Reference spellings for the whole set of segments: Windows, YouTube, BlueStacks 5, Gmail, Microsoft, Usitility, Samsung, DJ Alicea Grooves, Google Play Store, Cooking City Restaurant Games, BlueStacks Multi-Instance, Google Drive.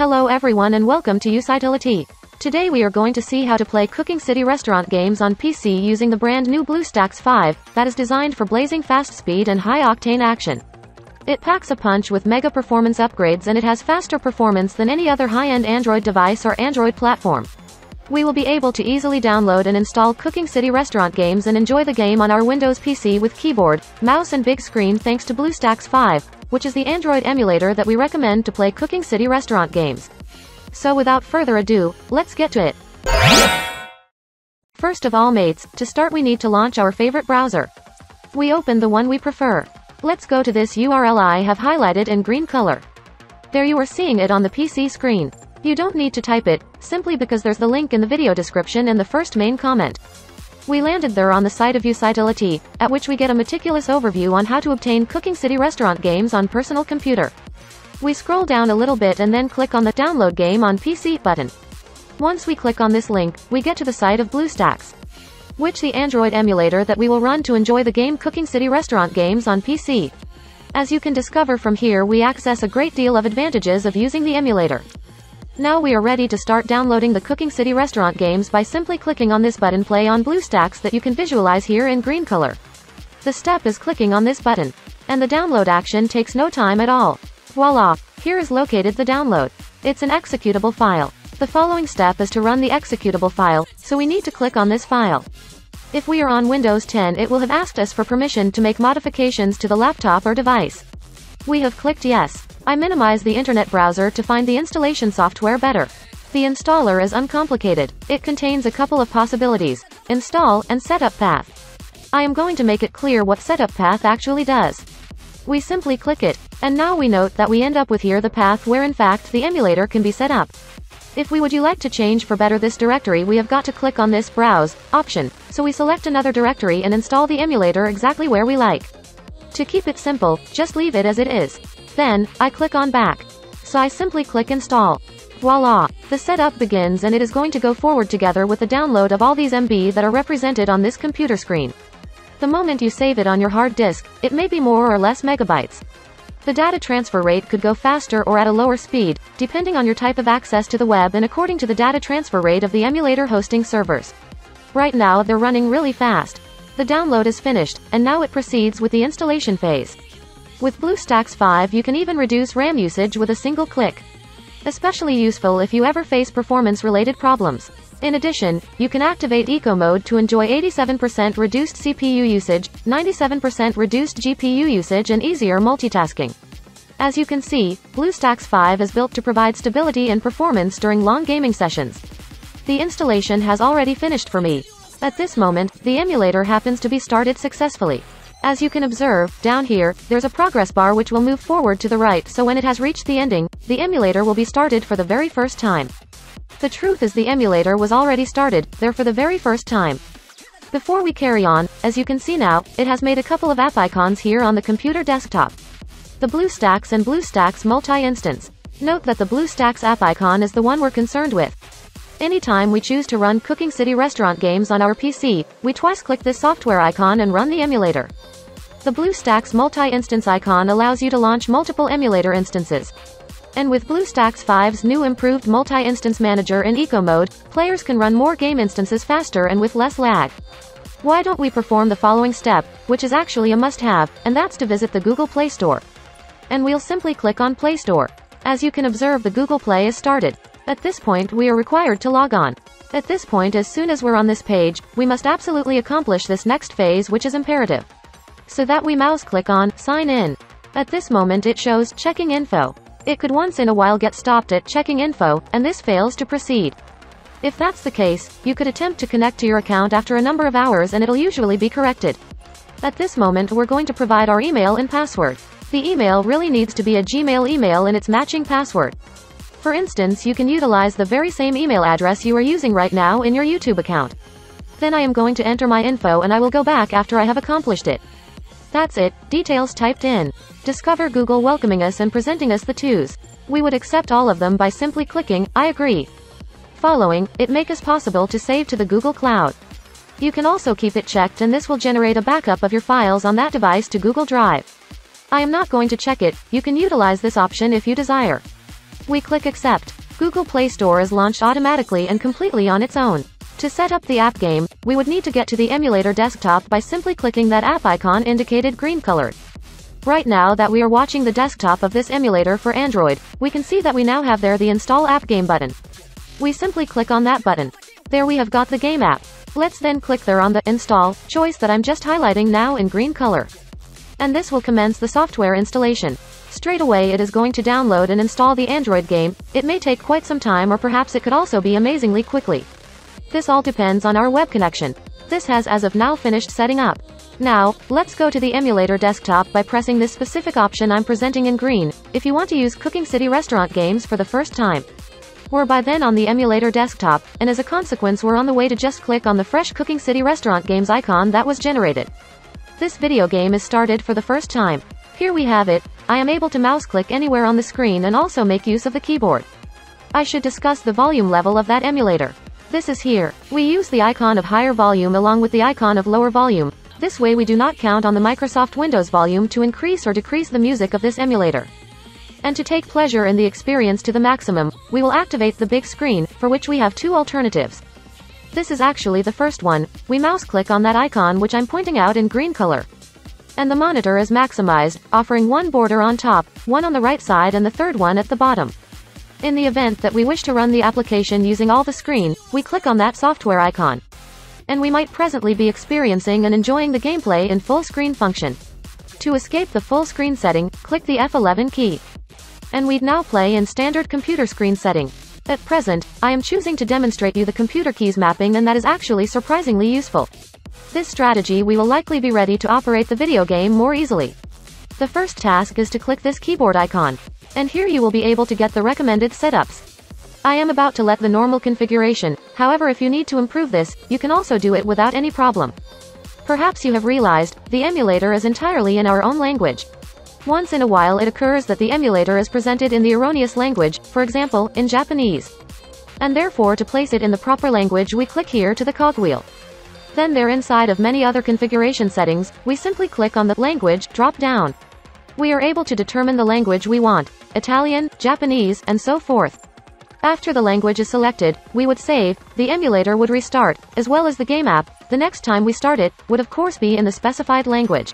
Hello everyone and welcome to Usitility. Today we are going to see how to play Cooking City Restaurant Games on PC using the brand new BlueStacks 5, that is designed for blazing fast speed and high-octane action. It packs a punch with mega performance upgrades and it has faster performance than any other high-end Android device or Android platform. We will be able to easily download and install Cooking City Restaurant Games and enjoy the game on our Windows PC with keyboard, mouse and big screen thanks to BlueStacks 5, which is the Android emulator that we recommend to play Cooking City Restaurant Games. So without further ado, let's get to it. First of all mates, to start we need to launch our favorite browser. We open the one we prefer. Let's go to this URL I have highlighted in green color. There you are seeing it on the PC screen. You don't need to type it, simply because there's the link in the video description and the first main comment. We landed there on the site of Usitility, at which we get a meticulous overview on how to obtain Cooking City Restaurant Games on personal computer. We scroll down a little bit and then click on the Download Game on PC button. Once we click on this link, we get to the site of BlueStacks, which the Android emulator that we will run to enjoy the game Cooking City Restaurant Games on PC. As you can discover from here, we access a great deal of advantages of using the emulator. Now we are ready to start downloading the Cooking City Restaurant Games by simply clicking on this button Play on BlueStacks that you can visualize here in green color. The step is clicking on this button, and the download action takes no time at all. Voila! Here is located the download. It's an executable file. The following step is to run the executable file, so we need to click on this file. If we are on Windows 10, it will have asked us for permission to make modifications to the laptop or device. We have clicked yes. I minimize the internet browser to find the installation software better. The installer is uncomplicated. It contains a couple of possibilities, install and setup path. I am going to make it clear what setup path actually does. We simply click it, and now we note that we end up with here the path where in fact the emulator can be set up. If we would you like to change for better this directory, we have got to click on this browse option, so we select another directory and install the emulator exactly where we like. To keep it simple, just leave it as it is. Then, I click on back. So I simply click install. Voila! The setup begins and it is going to go forward together with the download of all these MB that are represented on this computer screen. The moment you save it on your hard disk, it may be more or less megabytes. The data transfer rate could go faster or at a lower speed, depending on your type of access to the web and according to the data transfer rate of the emulator hosting servers. Right now they're running really fast. The download is finished, and now it proceeds with the installation phase. With BlueStacks 5 you can even reduce RAM usage with a single click. Especially useful if you ever face performance-related problems. In addition, you can activate Eco Mode to enjoy 87% reduced CPU usage, 97% reduced GPU usage and easier multitasking. As you can see, BlueStacks 5 is built to provide stability and performance during long gaming sessions. The installation has already finished for me. At this moment, the emulator happens to be started successfully. As you can observe, down here, there's a progress bar which will move forward to the right, so when it has reached the ending, the emulator will be started for the very first time. The truth is the emulator was already started, there for the very first time. Before we carry on, as you can see now, it has made a couple of app icons here on the computer desktop. The BlueStacks and BlueStacks Multi-Instance. Note that the BlueStacks app icon is the one we're concerned with. Anytime we choose to run Cooking City Restaurant Games on our PC, we twice click this software icon and run the emulator. The BlueStacks Multi-Instance icon allows you to launch multiple emulator instances. And with BlueStacks 5's new improved Multi-Instance Manager in Eco Mode, players can run more game instances faster and with less lag. Why don't we perform the following step, which is actually a must-have, and that's to visit the Google Play Store. And we'll simply click on Play Store. As you can observe, the Google Play is started. At this point we are required to log on. At this point, as soon as we're on this page, we must absolutely accomplish this next phase which is imperative. So that we mouse click on Sign In. At this moment it shows Checking Info. It could once in a while get stopped at Checking Info, and this fails to proceed. If that's the case, you could attempt to connect to your account after a number of hours and it'll usually be corrected. At this moment we're going to provide our email and password. The email really needs to be a Gmail email and its matching password. For instance, you can utilize the very same email address you are using right now in your YouTube account. Then I am going to enter my info and I will go back after I have accomplished it. That's it, details typed in. Discover Google welcoming us and presenting us the twos. We would accept all of them by simply clicking, I agree. Following, it makes us possible to save to the Google Cloud. You can also keep it checked and this will generate a backup of your files on that device to Google Drive. I am not going to check it, you can utilize this option if you desire. we click Accept, Google Play Store is launched automatically and completely on its own. To set up the app game, we would need to get to the emulator desktop by simply clicking that app icon indicated green colored. Right now that we are watching the desktop of this emulator for Android, we can see that we now have there the Install App Game button. We simply click on that button. There we have got the game app. Let's then click there on the Install choice that I'm just highlighting now in green color. And this will commence the software installation. Straight away it is going to download and install the Android game. It may take quite some time, or perhaps it could also be amazingly quickly. This all depends on our web connection. This has as of now finished setting up. Now, let's go to the emulator desktop by pressing this specific option I'm presenting in green, if you want to use Cooking City Restaurant Games for the first time. We're by then on the emulator desktop, and as a consequence we're on the way to just click on the fresh Cooking City Restaurant Games icon that was generated. This video game is started for the first time. Here we have it. I am able to mouse click anywhere on the screen and also make use of the keyboard. I should discuss the volume level of that emulator. This is here. We use the icon of higher volume along with the icon of lower volume. This way we do not count on the Microsoft Windows volume to increase or decrease the music of this emulator. And to take pleasure in the experience to the maximum, we will activate the big screen, for which we have two alternatives. This is actually the first one. We mouse click on that icon which I'm pointing out in green color. And the monitor is maximized, offering one border on top, one on the right side and the third one at the bottom. In the event that we wish to run the application using all the screen, we click on that software icon. And we might presently be experiencing and enjoying the gameplay in full screen function. To escape the full screen setting, click the F11 key. And we'd now play in standard computer screen setting. At present, I am choosing to demonstrate you the computer keys mapping, and that is actually surprisingly useful. This strategy we will likely be ready to operate the video game more easily. The first task is to click this keyboard icon. And here you will be able to get the recommended setups. I am about to let the normal configuration, however if you need to improve this, you can also do it without any problem. Perhaps you have realized, the emulator is entirely in our own language. Once in a while it occurs that the emulator is presented in the erroneous language, for example, in Japanese. And therefore to place it in the proper language we click here to the cogwheel. Then there inside of many other configuration settings, we simply click on the language drop down. We are able to determine the language we want, Italian, Japanese, and so forth. After the language is selected, we would save, the emulator would restart, as well as the game app. The next time we start it, would of course be in the specified language.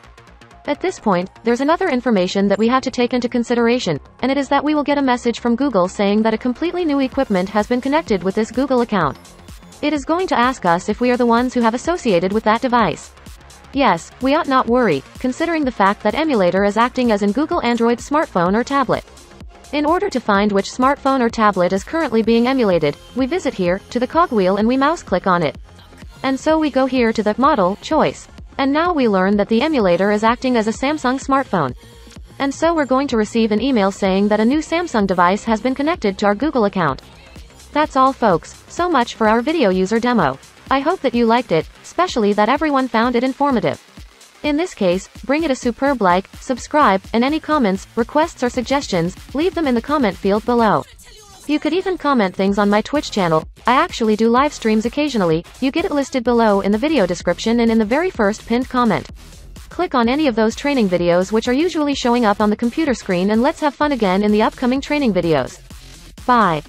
At this point, there's another information that we have to take into consideration, and it is that we will get a message from Google saying that a completely new equipment has been connected with this Google account. It is going to ask us if we are the ones who have associated with that device. Yes, we ought not worry, considering the fact that emulator is acting as in Google Android smartphone or tablet. In order to find which smartphone or tablet is currently being emulated, we visit here, to the cogwheel and we mouse click on it. And so we go here to the model choice. And now we learn that the emulator is acting as a Samsung smartphone. And so we're going to receive an email saying that a new Samsung device has been connected to our Google account. That's all folks, so much for our video user demo. I hope that you liked it, especially that everyone found it informative. In this case, bring it a superb like, subscribe, and any comments, requests or suggestions, leave them in the comment field below. You could even comment things on my Twitch channel. I actually do live streams occasionally, you get it listed below in the video description and in the very first pinned comment. Click on any of those training videos which are usually showing up on the computer screen and let's have fun again in the upcoming training videos. Bye.